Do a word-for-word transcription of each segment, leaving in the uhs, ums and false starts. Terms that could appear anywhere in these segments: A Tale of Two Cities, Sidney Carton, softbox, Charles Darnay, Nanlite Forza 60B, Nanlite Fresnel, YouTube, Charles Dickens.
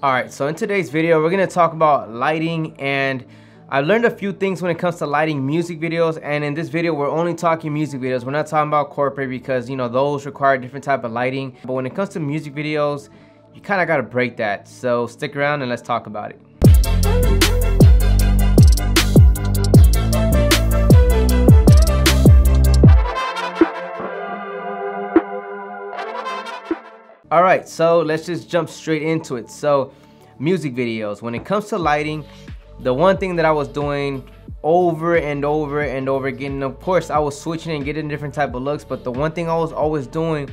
All right, so in today's video, we're gonna talk about lighting, and I learned a few things when it comes to lighting music videos. And in this video, we're only talking music videos. We're not talking about corporate because, you know, those require a different type of lighting. But when it comes to music videos, you kind of got to break that. So stick around and let's talk about it. All right, so let's just jump straight into it. So music videos, when it comes to lighting, the one thing that I was doing over and over and over again, and of course I was switching and getting different type of looks, but the one thing I was always doing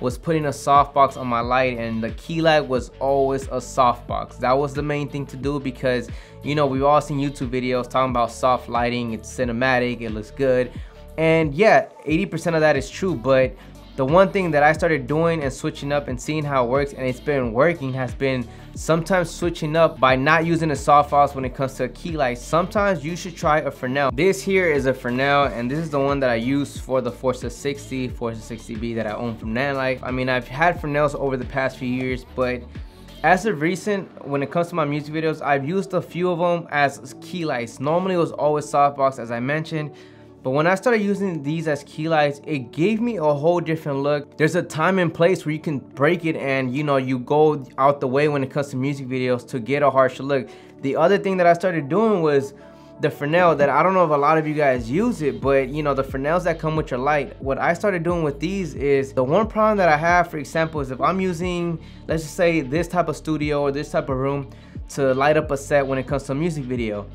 was putting a softbox on my light, and the key light was always a softbox. That was the main thing to do because, you know, we've all seen YouTube videos talking about soft lighting, it's cinematic, it looks good. And yeah, eighty percent of that is true, but the one thing that I started doing and switching up and seeing how it works, and it's been working, has been sometimes switching up by not using a softbox when it comes to a key light. Sometimes you should try a Fresnel. This here is a Fresnel, and this is the one that I use for the Forza sixty, Forza sixty B that I own from Nanlite. I mean, I've had Fresnels over the past few years, but as of recent, when it comes to my music videos, I've used a few of them as key lights. Normally it was always softbox, as I mentioned. But when I started using these as key lights, it gave me a whole different look. There's a time and place where you can break it and, you know, you go out the way when it comes to music videos to get a harsher look. The other thing that I started doing was the Fresnel, that I don't know if a lot of you guys use it, but you know, the Fresnels that come with your light, what I started doing with these is, the one problem that I have, for example, is if I'm using, let's just say, this type of studio or this type of room to light up a set when it comes to a music video.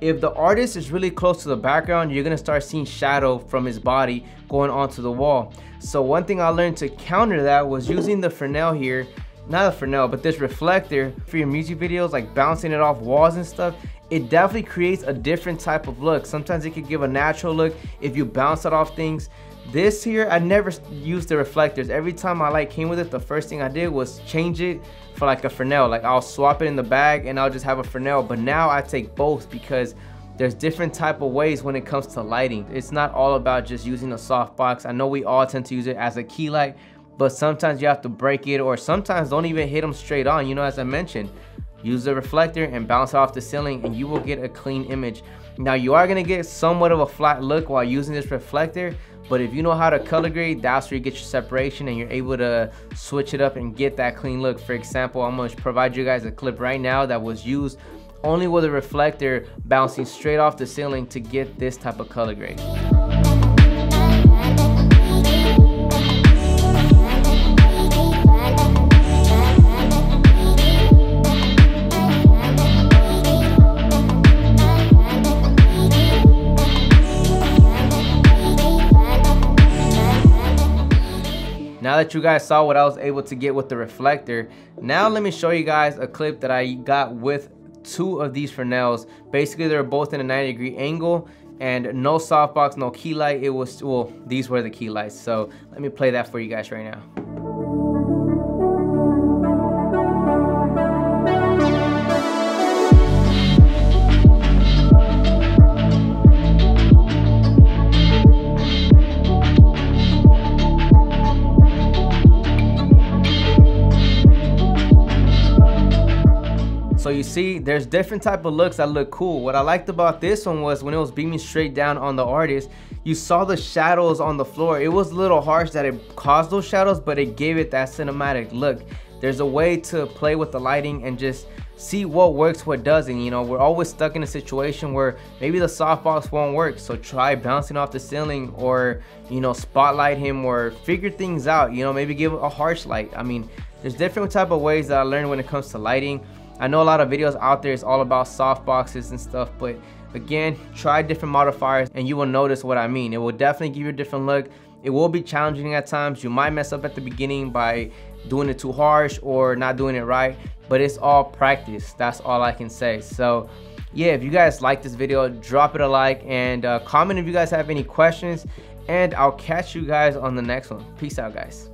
If the artist is really close to the background, you're gonna start seeing shadow from his body going onto the wall. So one thing I learned to counter that was using the Fresnel here, not the Fresnel, but this reflector for your music videos, like bouncing it off walls and stuff. It definitely creates a different type of look. Sometimes it could give a natural look if you bounce it off things. This here, I never used the reflectors. Every time my light came with it, the first thing I did was change it for like a Fresnel. Like, I'll swap it in the bag and I'll just have a Fresnel. But now I take both because there's different type of ways when it comes to lighting. It's not all about just using a softbox. I know we all tend to use it as a key light, but sometimes you have to break it, or sometimes don't even hit them straight on. You know, as I mentioned, use the reflector and bounce it off the ceiling and you will get a clean image. Now, you are gonna get somewhat of a flat look while using this reflector, but if you know how to color grade, that's where you get your separation and you're able to switch it up and get that clean look. For example, I'm gonna provide you guys a clip right now that was used only with a reflector bouncing straight off the ceiling to get this type of color grade. Now that you guys saw what I was able to get with the reflector, now let me show you guys a clip that I got with two of these Fresnels. Basically, they were both in a ninety degree angle and no softbox, no key light. It was, well, these were the key lights. So let me play that for you guys right now. So you see, there's different type of looks that look cool. What I liked about this one was when it was beaming straight down on the artist, you saw the shadows on the floor. It was a little harsh that it caused those shadows, but it gave it that cinematic look. There's a way to play with the lighting and just see what works, what doesn't. You know, we're always stuck in a situation where maybe the softbox won't work. So try bouncing off the ceiling, or, you know, spotlight him, or figure things out. You know, maybe give a harsh light. I mean, there's different type of ways that I learned when it comes to lighting. I know a lot of videos out there is all about soft boxes and stuff, but again, try different modifiers and you will notice what I mean. It will definitely give you a different look. It will be challenging at times. You might mess up at the beginning by doing it too harsh or not doing it right, but it's all practice. That's all I can say. So yeah, if you guys like this video, drop it a like and uh, comment if you guys have any questions, and I'll catch you guys on the next one. Peace out, guys.